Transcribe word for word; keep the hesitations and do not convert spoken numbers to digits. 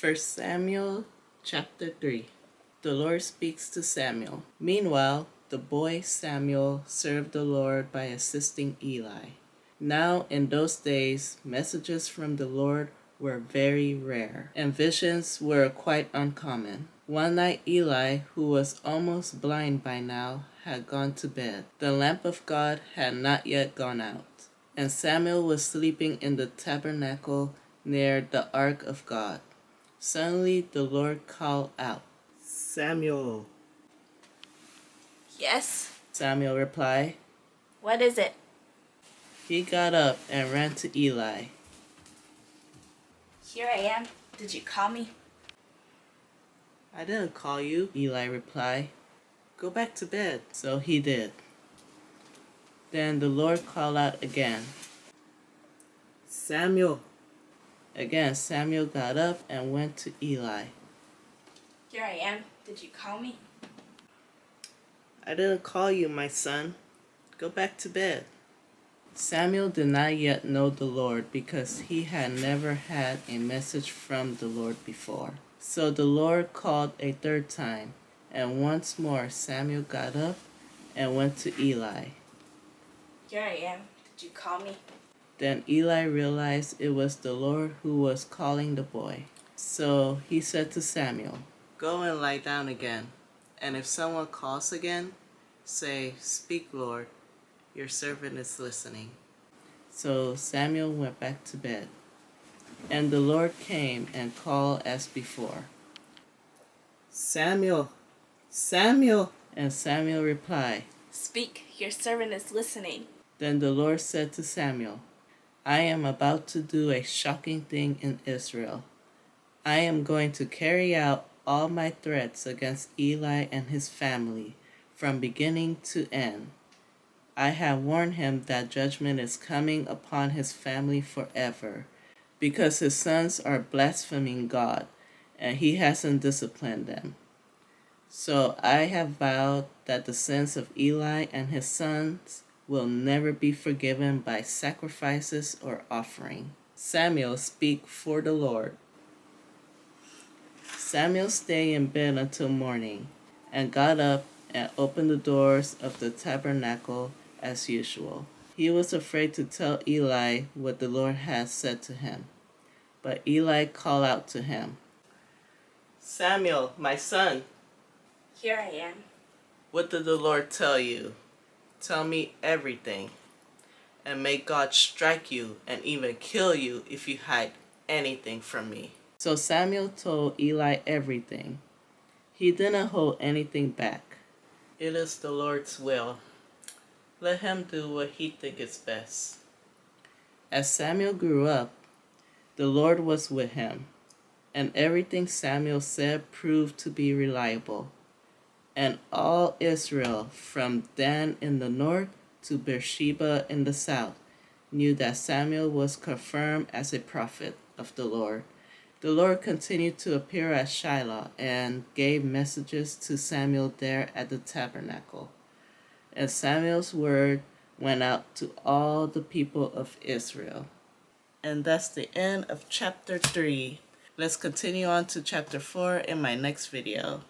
First Samuel chapter three. The Lord speaks to Samuel. Meanwhile, the boy Samuel served the Lord by assisting Eli. Now, in those days, messages from the Lord were very rare, and visions were quite uncommon. One night Eli, who was almost blind by now, had gone to bed. The lamp of God had not yet gone out, and Samuel was sleeping in the tabernacle near the ark of God. Suddenly the Lord called out, "Samuel." "Yes," Samuel replied. "What is it?" He got up and ran to Eli. "Here I am. Did you call me?" "I didn't call you," Eli replied. "Go back to bed." So he did. Then the Lord called out again, "Samuel." Again, Samuel got up and went to Eli. "Here I am. Did you call me?" "I didn't call you, my son. Go back to bed." Samuel did not yet know the Lord because he had never had a message from the Lord before. So the Lord called a third time, and once more Samuel got up and went to Eli. "Here I am. Did you call me?" Then Eli realized it was the Lord who was calling the boy. So he said to Samuel, "Go and lie down again, and if someone calls again, say, 'Speak, Lord, your servant is listening.'" So Samuel went back to bed, and the Lord came and called as before, "Samuel, Samuel." And Samuel replied, "Speak, your servant is listening." Then the Lord said to Samuel, "I am about to do a shocking thing in Israel. I am going to carry out all my threats against Eli and his family from beginning to end. I have warned him that judgment is coming upon his family forever, because his sons are blaspheming God, and he hasn't disciplined them. So I have vowed that the sins of Eli and his sons will never be forgiven by sacrifices or offering." Samuel speaks for the Lord. Samuel stayed in bed until morning, and got up and opened the doors of the tabernacle as usual. He was afraid to tell Eli what the Lord had said to him. But Eli called out to him, "Samuel, my son." "Here I am." "What did the Lord tell you? Tell me everything, and may God strike you and even kill you if you hide anything from me." So Samuel told Eli everything. He didn't hold anything back. "It is the Lord's will. Let him do what he thinks is best." As Samuel grew up, the Lord was with him, and everything Samuel said proved to be reliable. And all Israel, from Dan in the north to Beersheba in the south, knew that Samuel was confirmed as a prophet of the Lord. The Lord continued to appear at Shiloh and gave messages to Samuel there at the tabernacle. And Samuel's word went out to all the people of Israel. And that's the end of chapter three. Let's continue on to chapter four in my next video.